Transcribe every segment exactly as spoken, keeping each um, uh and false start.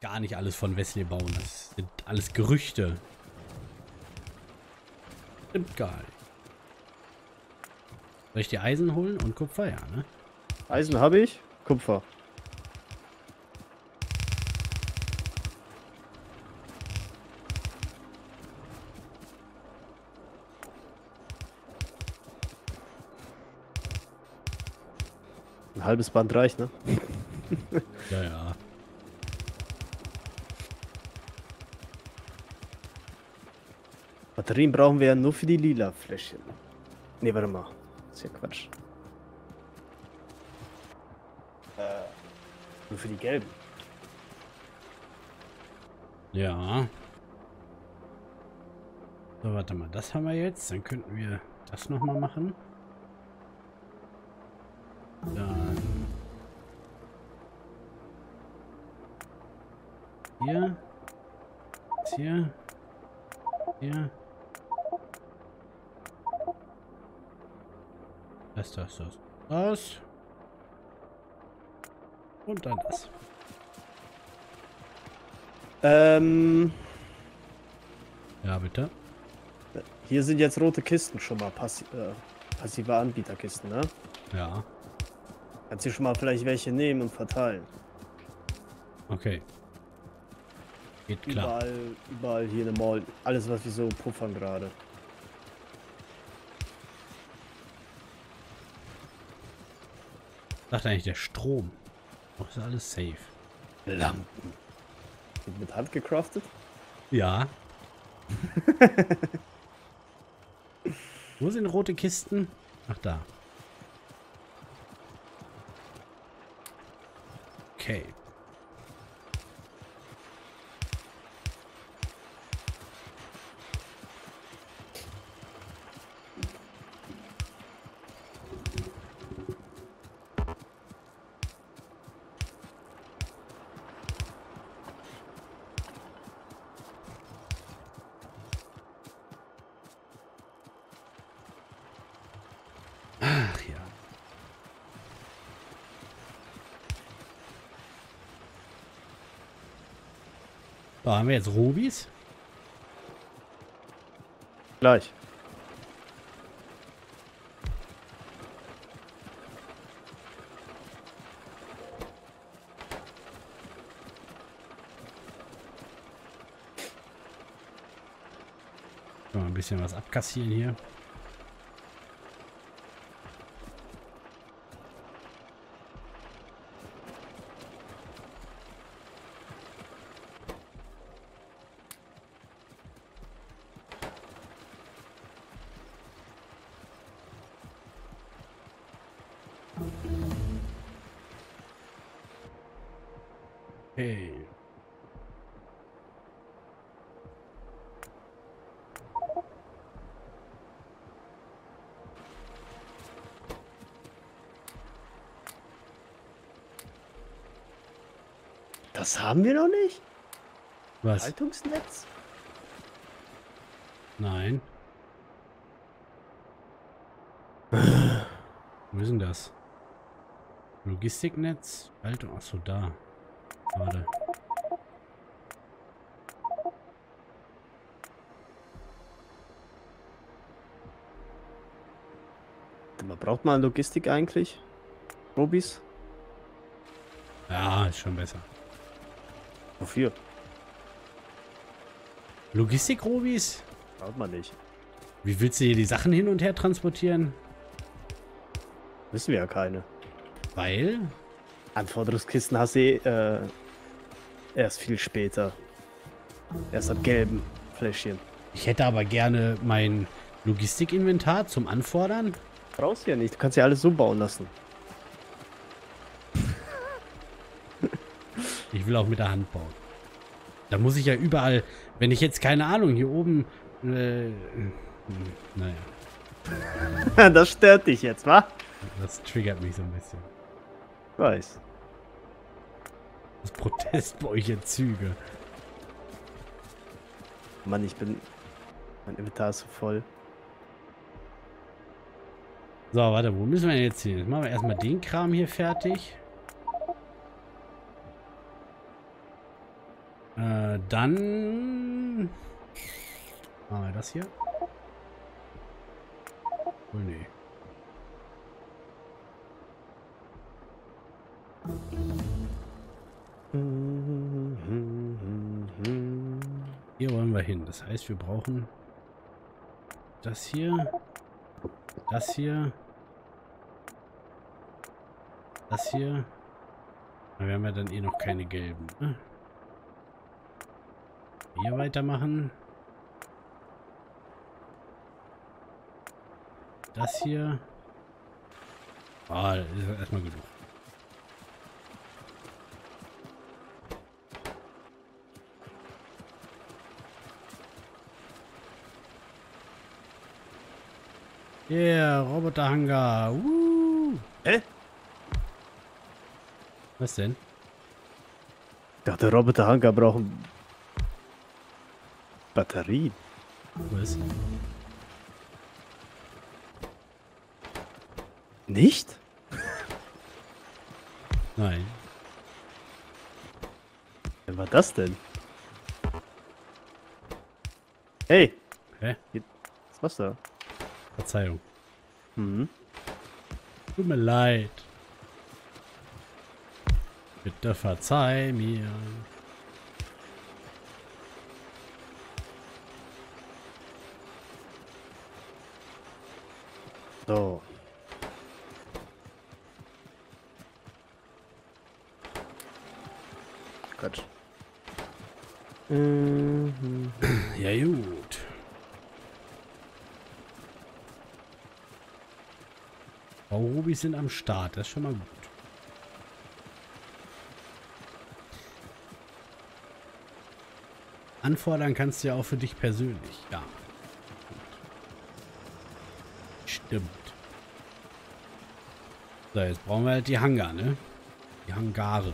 gar nicht alles von Westlay bauen. Das sind alles Gerüchte. Stimmt gar nicht. Soll ich dir Eisen holen und Kupfer? Ja, ne? Eisen habe ich, Kupfer. Ein halbes Band reicht, ne? Ja, ja. Batterien brauchen wir ja nur für die lila Fläschchen. Ne, warte mal. Das ist ja Quatsch. Äh, nur für die gelben. Ja. So, warte mal. Das haben wir jetzt. Dann könnten wir das nochmal machen. Dann. Hier. Das hier. Hier. Das, das, das, das. Und dann das. Ähm. Ja, bitte. Hier sind jetzt rote Kisten schon mal. Passi äh, passive Anbieterkisten, ne? Ja. Kannst du schon mal vielleicht welche nehmen und verteilen. Okay. Geht klar. Überall, überall hier in der Mall. Alles, was wir so puffern gerade. Sagt eigentlich der Strom. Das ist alles safe. Lampen. Sind mit Hand gecraftet? Ja. Wo sind rote Kisten? Ach, da. Okay. So, haben wir jetzt Rubis? Gleich. Mal ein bisschen was abkassieren hier. Hey. Das haben wir noch nicht? Was? Haltungsnetz? Nein. Wo ist denn das? Logistiknetz? Haltung, ach so, da. Warte. Braucht man Logistik eigentlich? Robis? Ja, ist schon besser. Wofür? Logistik-Robis? Braucht man nicht. Wie willst du hier die Sachen hin und her transportieren? Wissen wir ja keine. Weil? Anforderungskisten hast du äh, erst viel später. Erst ab gelben Fläschchen. Ich hätte aber gerne mein Logistikinventar zum Anfordern. Brauchst du ja nicht. Du kannst ja alles so bauen lassen. Ich will auch mit der Hand bauen. Da muss ich ja überall, wenn ich jetzt keine Ahnung, hier oben, äh, naja. Das stört dich jetzt, wa? Das triggert mich so ein bisschen. Weiß. Das Protest bei euch in Züge. Mann, ich bin... Mein Inventar ist so voll. So, warte, wo müssen wir denn jetzt hin? Jetzt machen wir erstmal den Kram hier fertig. Äh, dann machen wir das hier. Oh nee. Hier wollen wir hin. Das heißt, wir brauchen das hier, das hier, das hier. Aber wir haben ja dann eh noch keine gelben. Ne? Hier weitermachen. Das hier. Ah, das ist erstmal genug. Yeah, Roboterhangar. Uh. Hä? Was denn? Ich dachte, Roboterhangar brauchen Batterien. Was? Nicht? Nein. Wer war das denn? Hey! Hä? Was war's da? Verzeihung. Mhm. Tut mir leid. Bitte verzeih mir. So. Gott. Mhm. Ja, gut. Baurubis sind am Start, das ist schon mal gut. Anfordern kannst du ja auch für dich persönlich, ja. Stimmt. So, jetzt brauchen wir halt die Hangar, ne? Die Hangare.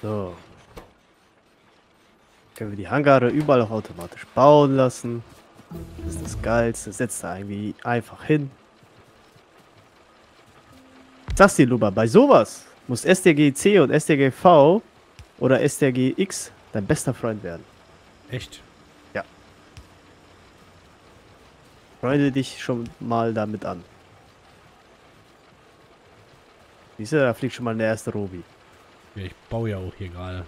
So. Können wir die Hangare überall auch automatisch bauen lassen. Das ist das Geilste. Setzt da irgendwie einfach hin. Sag's dir, Luba, bei sowas muss S T G C und S T G V oder S T G X dein bester Freund werden. Echt? Ja. Freunde dich schon mal damit an. Siehst du, da fliegt schon mal der erste Robi. Ja, ich baue ja auch hier gerade.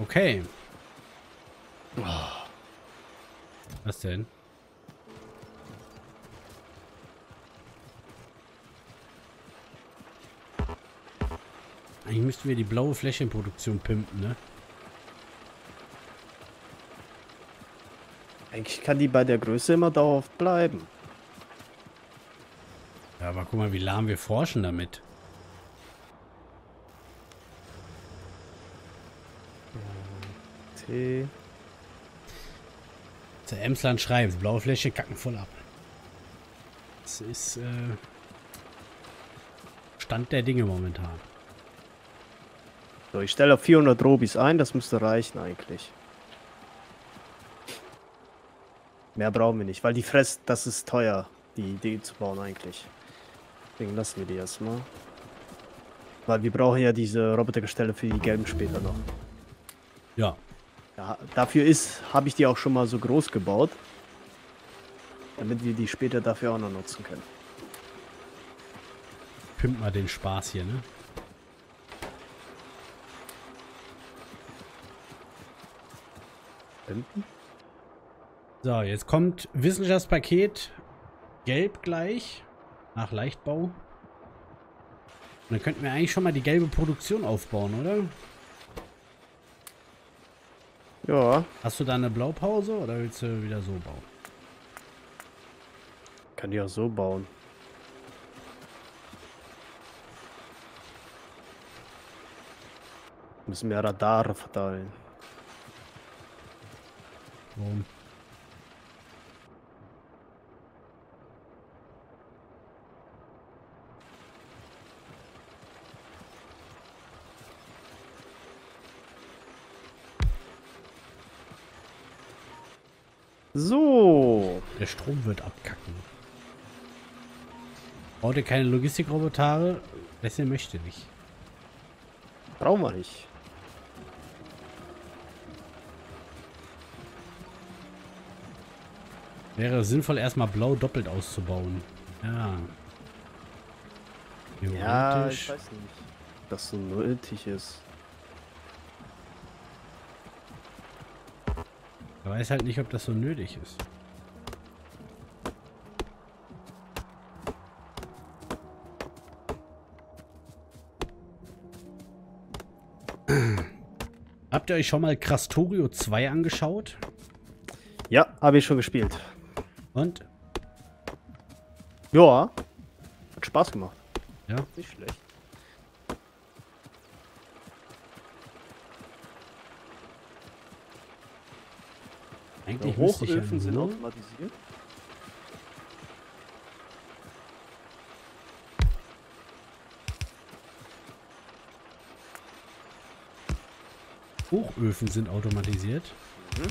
Okay. Oh. Was denn? Eigentlich müssten wir die blaue Fläche in Produktion pimpen, ne? Eigentlich kann die bei der Größe immer dauerhaft bleiben. Ja, aber guck mal, wie lahm wir forschen damit. T. Der Emsland schreibt, blaue Fläche kacken voll ab. Das ist äh, Stand der Dinge momentan. So, ich stelle auf vierhundert Robis ein, das müsste reichen eigentlich. Mehr brauchen wir nicht, weil die Fress, das ist teuer, die Idee zu bauen eigentlich. Deswegen lassen wir die erstmal. Weil wir brauchen ja diese Robotergestelle für die gelben später noch. Ja. Ja, dafür ist, habe ich die auch schon mal so groß gebaut. Damit wir die später dafür auch noch nutzen können. Pimp mal den Spaß hier, ne? So, jetzt kommt Wissenschaftspaket gelb gleich nach Leichtbau. Und dann könnten wir eigentlich schon mal die gelbe Produktion aufbauen, oder? Ja. Hast du da eine Blaupause oder willst du wieder so bauen? Kann die auch so bauen. Müssen wir Radare verteilen. Warum? So. Der Strom wird abkacken. Braucht ihr keine Logistikroboter? Westlay möchte nicht. Brauchen wir nicht. Wäre sinnvoll, erstmal blau doppelt auszubauen. Ja. Theoretisch. Ja, ich weiß nicht, ob das so nötig ist. Ich weiß halt nicht, ob das so nötig ist. Habt ihr euch schon mal Krastorio zwei angeschaut? Ja, habe ich schon gespielt. Und? Ja. Hat Spaß gemacht. Ja. Nicht schlecht. Eigentlich Hochöfen sind automatisiert. Hochöfen sind automatisiert. Mhm.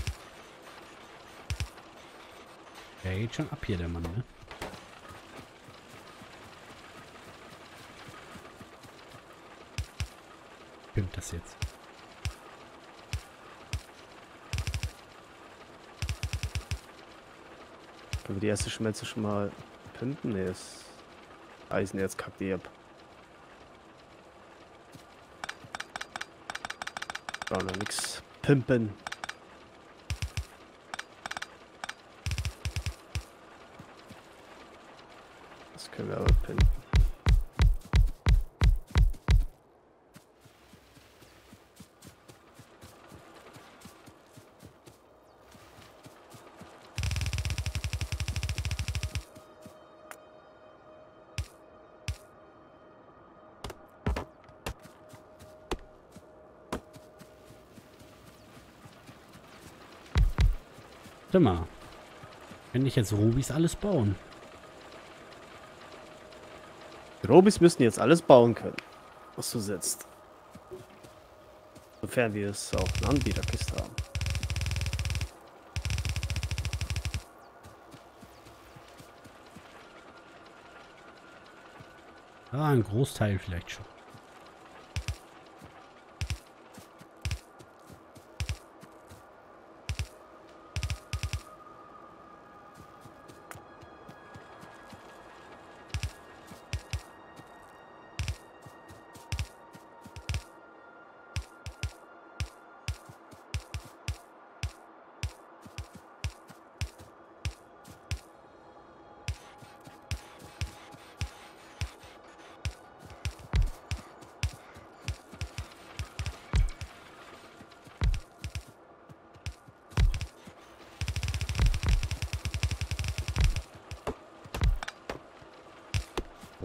Der geht schon ab hier, der Mann, ne? Stimmt das jetzt? Können wir die erste Schmelze schon mal pimpen? Ne, das Eisenerz kackt die ab. Da noch nix pimpen. Das können wir aber pimpen. Warte mal, kann ich jetzt Robis alles bauen? Die Robis müssen jetzt alles bauen können, was du setzt. Sofern wir es auf einer Anbieterkiste haben. Ah, ein Großteil vielleicht schon.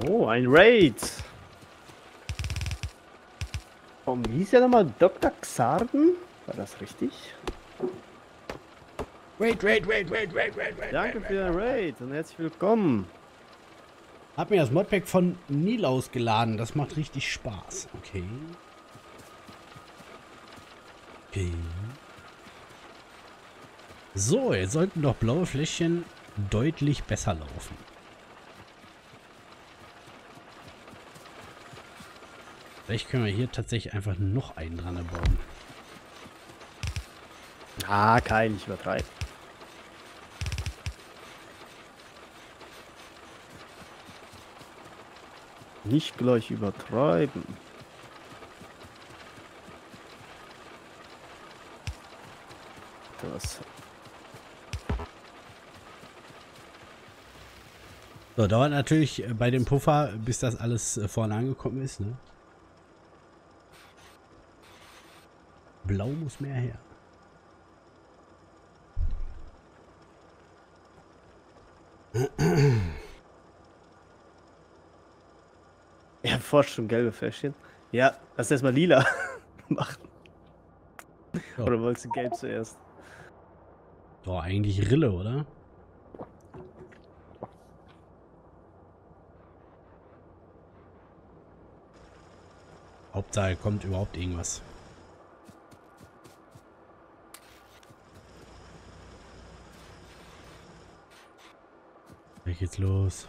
Oh, ein Raid! Warum hieß er nochmal Doktor Xarden? War das richtig? Raid, Raid, Raid, Raid, Raid, Raid, Raid! Danke für den Raid und herzlich willkommen! Hab mir das Modpack von Nil ausgeladen, das macht richtig Spaß. Okay. Okay. So, jetzt sollten doch blaue Fläschchen deutlich besser laufen. Vielleicht können wir hier tatsächlich einfach noch einen dran bauen. Ah, kein, ich übertreibe. Nicht gleich übertreiben. Das. So, dauert natürlich bei dem Puffer, bis das alles vorne angekommen ist, ne? Blau muss mehr her. Erforscht schon gelbe Fläschchen. Ja, das ist erstmal lila. machen. Ja. Oder wolltest du gelb zuerst? Ja, eigentlich Rille, oder? Hauptsache kommt überhaupt irgendwas. Gleich geht's los.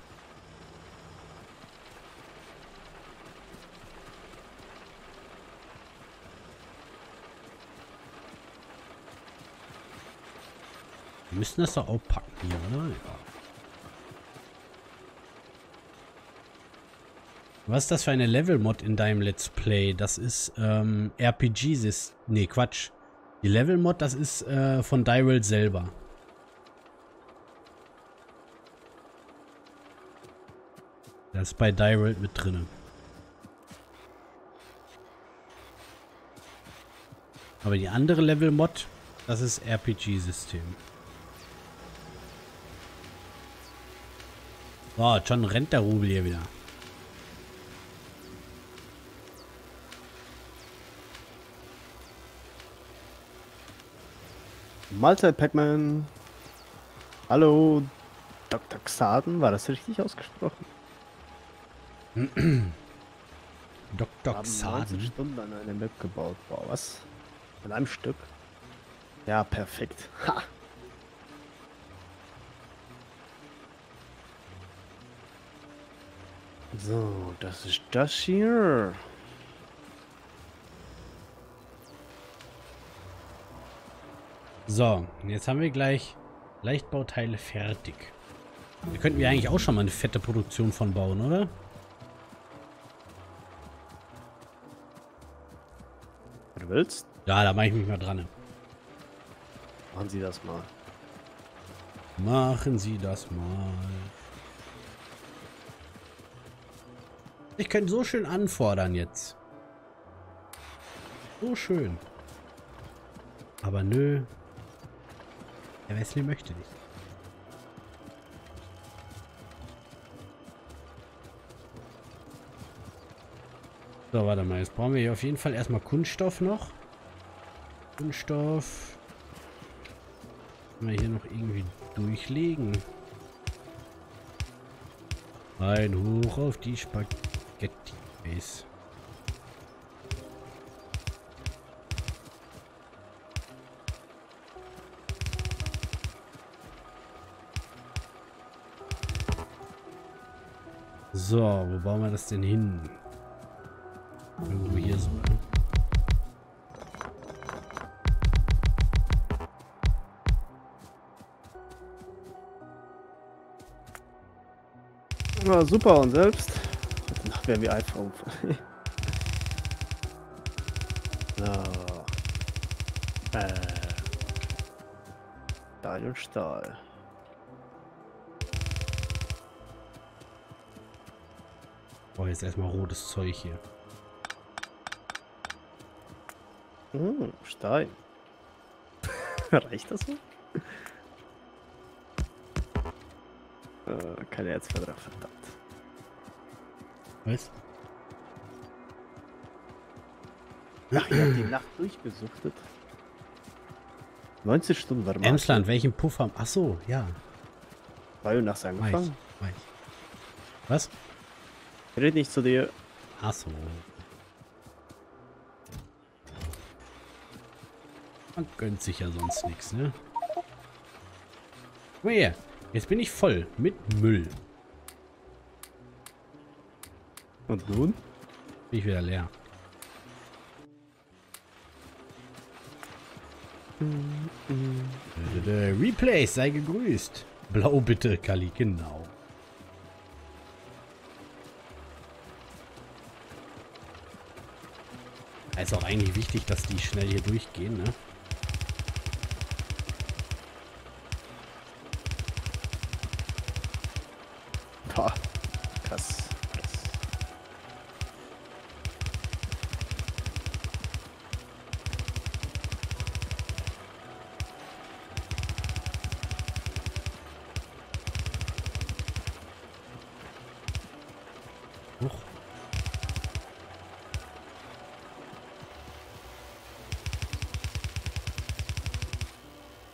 Wir müssen das doch auch packen hier, oder? Ja. Was ist das für eine Level-Mod in deinem Let's Play? Das ist ähm, R P G System. Ne, Quatsch. Die Level-Mod, das ist äh, von Dyril selber. Das ist bei Dyril mit drin. Aber die andere Level-Mod, das ist R P G-System. Boah, schon rennt der Rubel hier wieder. Mahlzeit, Pac-Man. Hallo, Doktor Xarden. War das richtig ausgesprochen? Doktor Xarden. neunzig Stunden an einer Map gebaut. Boah, was? An einem Stück? Ja, perfekt. Ha! So, das ist das hier. So, jetzt haben wir gleich Leichtbauteile fertig. Da könnten wir eigentlich auch schon mal eine fette Produktion von bauen, oder? Du willst? Ja, da mache ich mich mal dran. Machen Sie das mal. Machen Sie das mal. Ich könnte so schön anfordern jetzt. So schön. Aber nö. Der Westlay möchte nicht. So, warte mal. Jetzt brauchen wir hier auf jeden Fall erstmal Kunststoff noch. Kunststoff. Können wir hier noch irgendwie durchlegen. Ein Hoch auf die Spaghetti. Base. So, wo bauen wir das denn hin? Irgendwo hier so. Ja, super, und selbst? Wären wir einfach um. So. Äh. Stahl und Stahl. Boah, jetzt erstmal rotes Zeug hier. Hm, Stahl. Reicht das so? äh, keine Erzförder, verdammt. Was? Ach, ich hab die Nacht durchgesuchtet. neunzig Stunden war mal. Emsland, welchen Puff haben? Achso, ja. War du nachts angefangen? Weiß, weiß. Was? Ich red nicht zu dir. Achso. Man gönnt sich ja sonst nichts, ne? Guck mal her. Jetzt bin ich voll mit Müll. Und nun? Bin ich wieder leer. Mm, mm. Replace, sei gegrüßt. Blau bitte, Kali, genau. Ist auch eigentlich wichtig, dass die schnell hier durchgehen, ne? Boah, krass.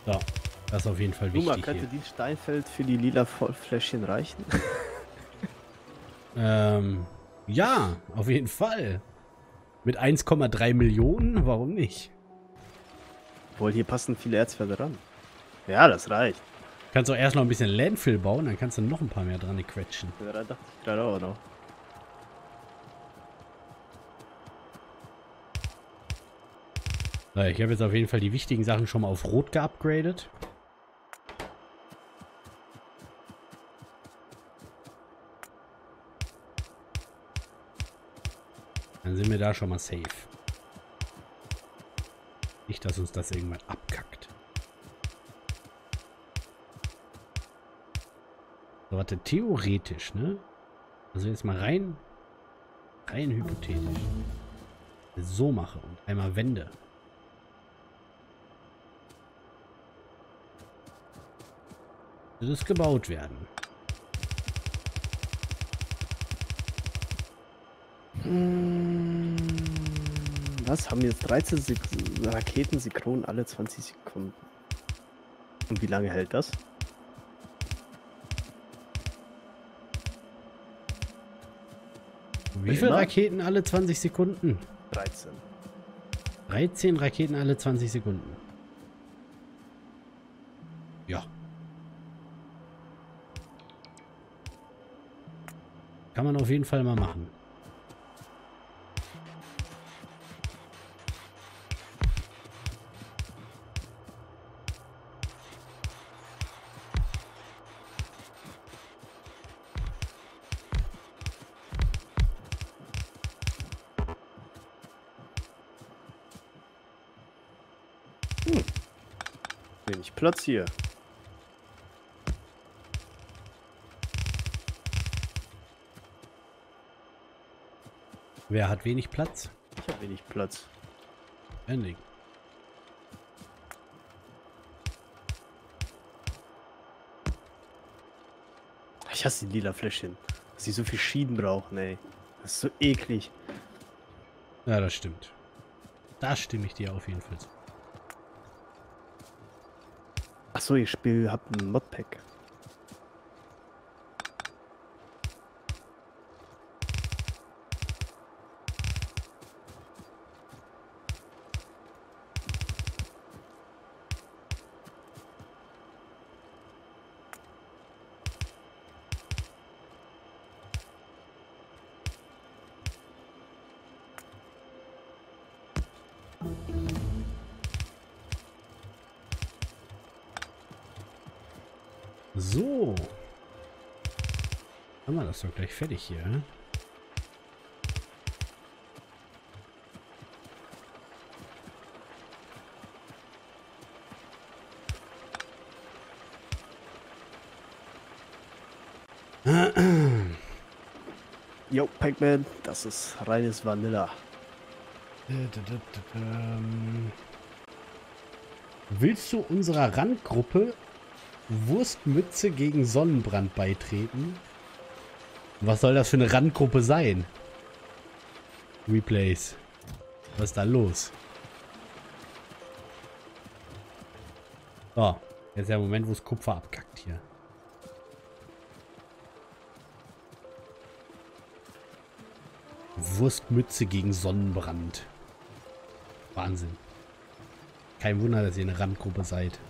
So, das ist auf jeden Fall wichtig. Luma, könnte dieses Steinfeld für die lila Vollfläschchen reichen? ähm, ja, auf jeden Fall. Mit eins Komma drei Millionen, warum nicht? Obwohl, hier passen viele Erzfelder ran. Ja, das reicht. Kannst du auch erst noch ein bisschen Landfill bauen, dann kannst du noch ein paar mehr dran quetschen. Ja, da dachte ich gerade auch noch. So, ich habe jetzt auf jeden Fall die wichtigen Sachen schon mal auf Rot geupgradet. Dann sind wir da schon mal safe. Nicht, dass uns das irgendwann abkackt. So, warte, theoretisch, ne? Also jetzt mal rein, rein hypothetisch. So mache und einmal Wände. Wird es gebaut werden? Was haben jetzt dreizehn Raketen, sie kronen alle zwanzig Sekunden. Und wie lange hält das? Wie viele Raketen alle zwanzig Sekunden? dreizehn. dreizehn Raketen alle zwanzig Sekunden. Ja. Kann man auf jeden Fall mal machen. Hm. Wenig Platz hier. Wer hat wenig Platz? Ich habe wenig Platz. Ending. Ich hasse die lila Fläschchen. Dass sie so viel Schienen brauchen, ey. Das ist so eklig. Ja, das stimmt. Da stimme ich dir auf jeden Fall zu. Achso, ihr Spiel habt ein Modpack. So. Haben wir das doch gleich fertig hier, ne? Jo, Pac-Man, das ist reines Vanilla. Willst du unserer Randgruppe Wurstmütze gegen Sonnenbrand beitreten? Was soll das für eine Randgruppe sein? Replays. Was ist da los? So, jetzt ist der Moment, wo es Kupfer abkackt hier. Wurstmütze gegen Sonnenbrand. Wahnsinn. Kein Wunder, dass ihr eine Randgruppe seid.